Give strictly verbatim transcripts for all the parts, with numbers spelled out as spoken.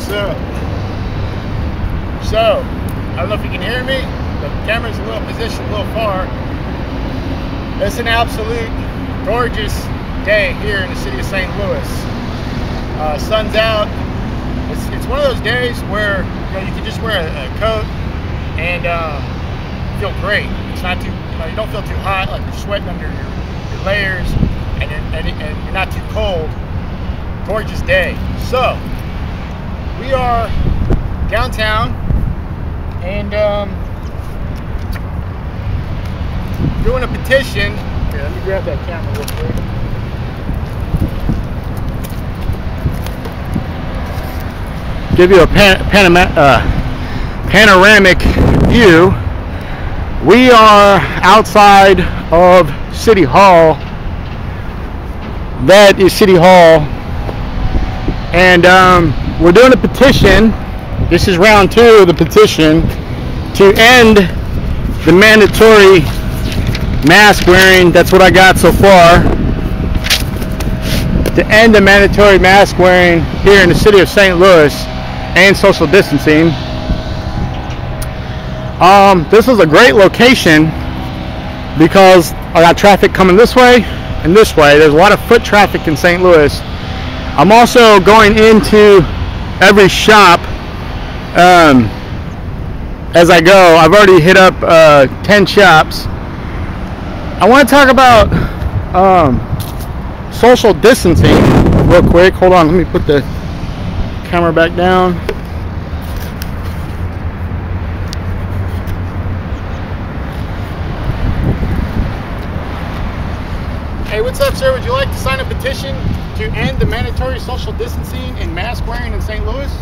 what's up? So, I don't know if you can hear me. The camera's a little positioned a little far. It's an absolute gorgeous day here in the city of Saint Louis. Uh, sun's out. It's, it's one of those days where you know you can just wear a, a coat and uh, feel great. It's not too you know you don't feel too hot, like you're sweating under your, your layers, and you're, and, and you're not too cold. Gorgeous day. So we are downtown and um, doing a petition. Here, let me grab that camera real quick. Give you a pan panama uh, panoramic view. We are outside of City Hall. That is City Hall. And um, we're doing a petition. This is round two of the petition to end the mandatory mask wearing. That's what I got so far. To end the mandatory mask wearing here in the city of Saint Louis and social distancing. Um, this is a great location because I got traffic coming this way and this way. There's a lot of foot traffic in Saint Louis. I'm also going into every shop um, as I go. I've already hit up uh, ten shops. I want to talk about um, social distancing real quick. Hold on, let me put the camera back down. Hey, what's up, sir? Would you like to sign a petition to end the mandatory social distancing and mask wearing in Saint Louis?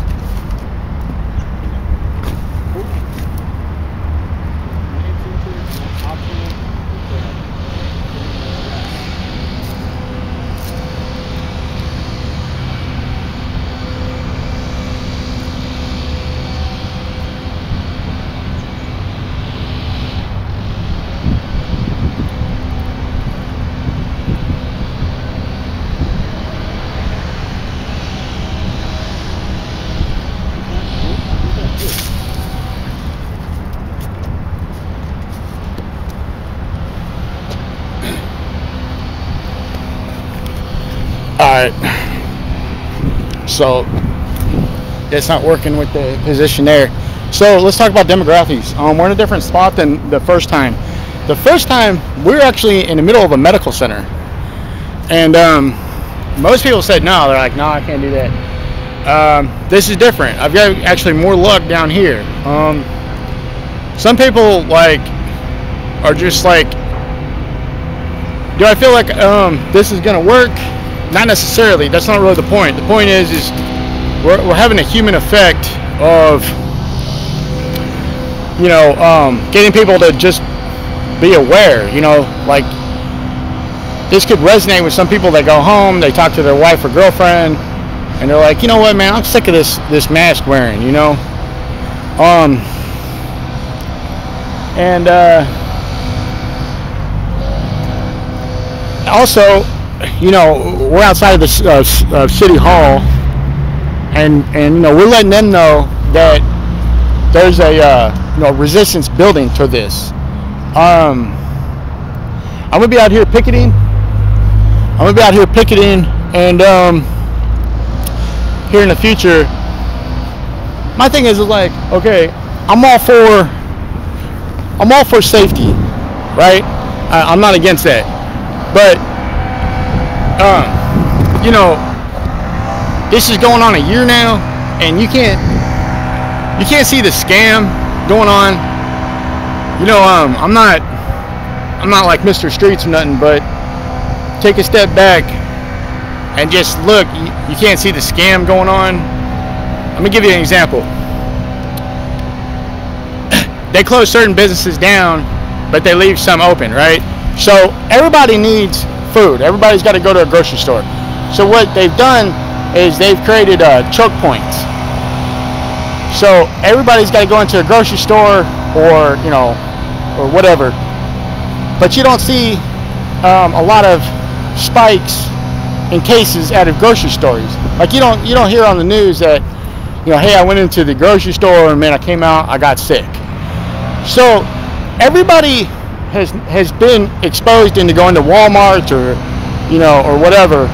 So it's not working with the position there. So let's talk about demographics. Um, we're in a different spot than the first time. The first time we're actually in the middle of a medical center, and um, most people said no. They're like, no, I can't do that. Um, this is different. I've got actually more luck down here. Um, some people like are just like, do I feel like um, this is gonna work? Not necessarily. That's not really the point. The point is, is we're, we're having a human effect of, you know, um, getting people to just be aware. You know, like this could resonate with some people that go home, they talk to their wife or girlfriend, and they're like, you know what, man, I'm sick of this this mask wearing. You know, um, and uh, also. You know, we're outside of the uh, uh, City Hall, and and you know we're letting them know that there's a uh, you know resistance building to this. Um, I'm gonna be out here picketing. I'm gonna be out here picketing, and um, here in the future, my thing is is like, okay, I'm all for I'm all for safety, right? I, I'm not against that, but. Uh, you know, this is going on a year now, and you can't you can't see the scam going on. You know, um, I'm not I'm not like Mister Streets or nothing, but take a step back and just look. You, you can't see the scam going on. Let me give you an example. They close certain businesses down, but they leave some open, right? So everybody needs food. Everybody's got to go to a grocery store. So what they've done is they've created uh, choke points. So everybody's got to go into a grocery store or you know or whatever. But you don't see um, a lot of spikes in cases out of grocery stores. Like you don't you don't hear on the news that you know, hey, I went into the grocery store and man, I came out, I got sick. So everybody has has been exposed into going to Walmart or, you know, or whatever.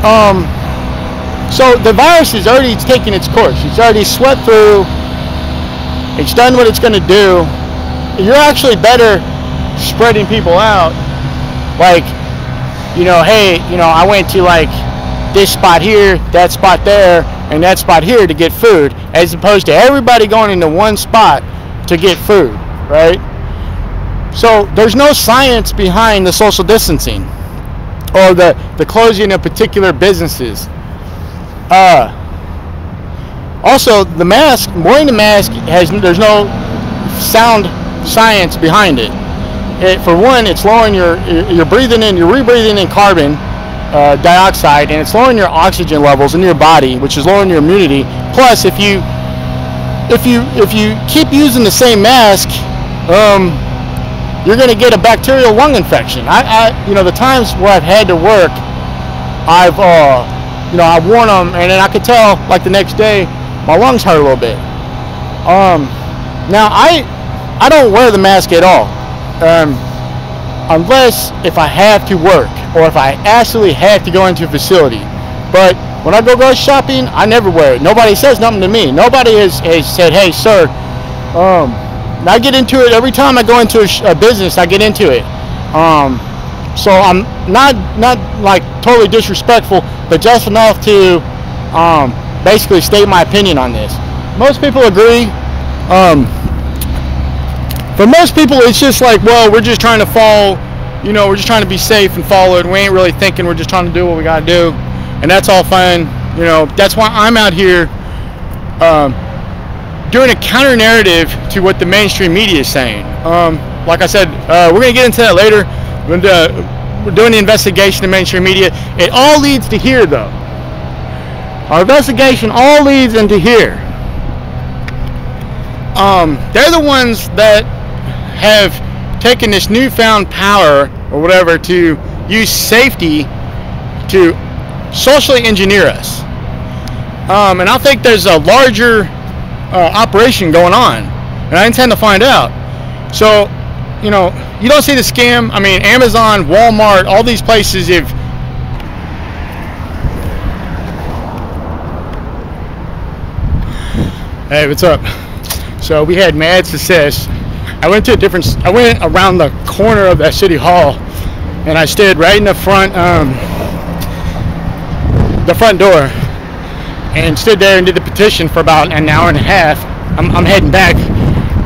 Um, so the virus has already taken its course. It's already swept through. It's done what it's going to do. You're actually better spreading people out. Like, you know, hey, you know, I went to like this spot here, that spot there, and that spot here to get food, as opposed to everybody going into one spot to get food, right? So there's no science behind the social distancing or the, the closing of particular businesses. Uh, also, the mask, wearing the mask, has there's no sound science behind it. It, for one, it's lowering your, you're breathing in, you're rebreathing in carbon uh, dioxide, and it's lowering your oxygen levels in your body, which is lowering your immunity. Plus, if you if you if you keep using the same mask, um, you're going to get a bacterial lung infection. I, I, you know, the times where I've had to work, I've, uh, you know, I've worn them, and then I could tell, like the next day, my lungs hurt a little bit. Um, now I, I don't wear the mask at all, um, unless if I have to work or if I absolutely have to go into a facility. But when I go grocery shopping, I never wear it. Nobody says nothing to me. Nobody has, has said, "Hey, sir." Um, And I get into it every time I go into a, a business. I get into it, um, so I'm not not like totally disrespectful, but just enough to um, basically state my opinion on this. Most people agree. Um, for most people, it's just like, well, we're just trying to follow, you know, we're just trying to be safe and follow it. We ain't really thinking. We're just trying to do what we gotta do, and that's all fine. You know, that's why I'm out here. Um, doing a counter narrative to what the mainstream media is saying. Um, like I said, uh, we're gonna get into that later. We're, uh, we're doing the investigation of mainstream media. It all leads to here though. Our investigation all leads into here. Um, they're the ones that have taken this newfound power or whatever to use safety to socially engineer us. Um, and I think there's a larger Uh, operation going on, and I intend to find out. So, you know, you don't see the scam. I mean, Amazon, Walmart, all these places. If hey, what's up? So we had mad success. I went to a different. I went around the corner of that city hall, and I stood right in the front, um, the front door, and stood there and did the petition for about an hour and a half. I'm, I'm heading back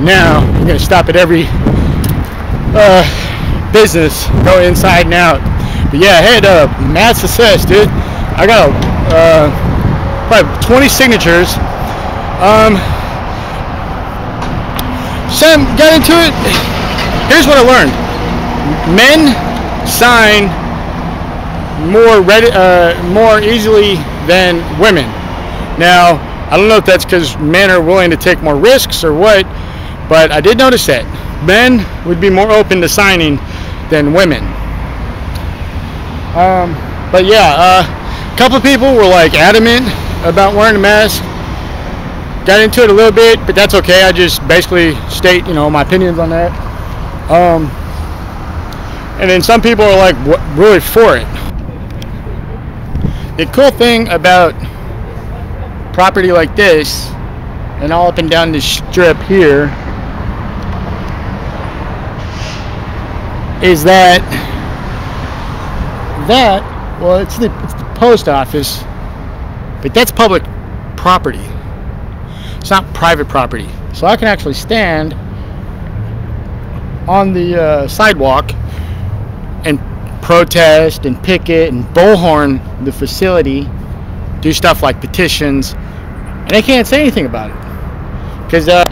now. I'm gonna stop at every uh, business, go inside and out. But yeah, I had uh, mad success, dude. I got uh, probably twenty signatures. Um, Sam got into it. Here's what I learned: men sign more ready, uh, more easily than women. Now, I don't know if that's because men are willing to take more risks or what, but I did notice that men would be more open to signing than women. Um, but yeah, uh, a couple of people were like adamant about wearing a mask. Got into it a little bit, but that's okay. I just basically state, you know, my opinions on that. Um, and then some people are like what, really for it. The cool thing about property like this and all up and down this strip here is that that well it's the, it's the post office, but that's public property. It's not private property. So I can actually stand on the uh, sidewalk and protest and picket and bullhorn the facility, do stuff like petitions, and they can't say anything about it because uh,